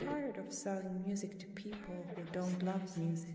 Tired of selling music to people who don't love music.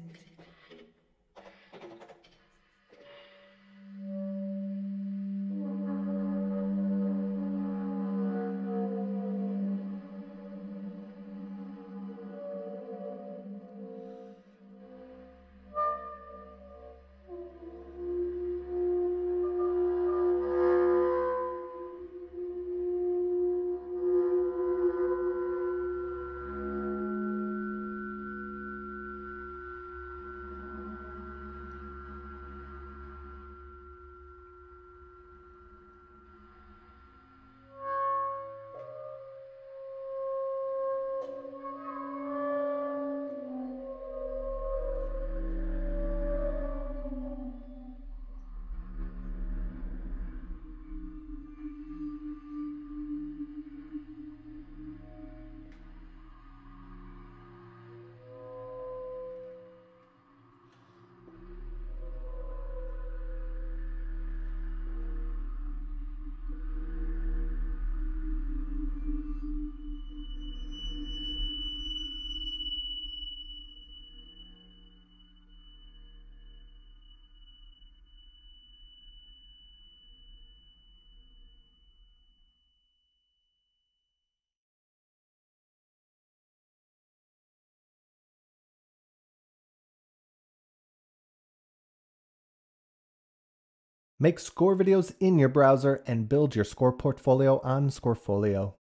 Make score videos in your browser and build your score portfolio on Scorefol.io.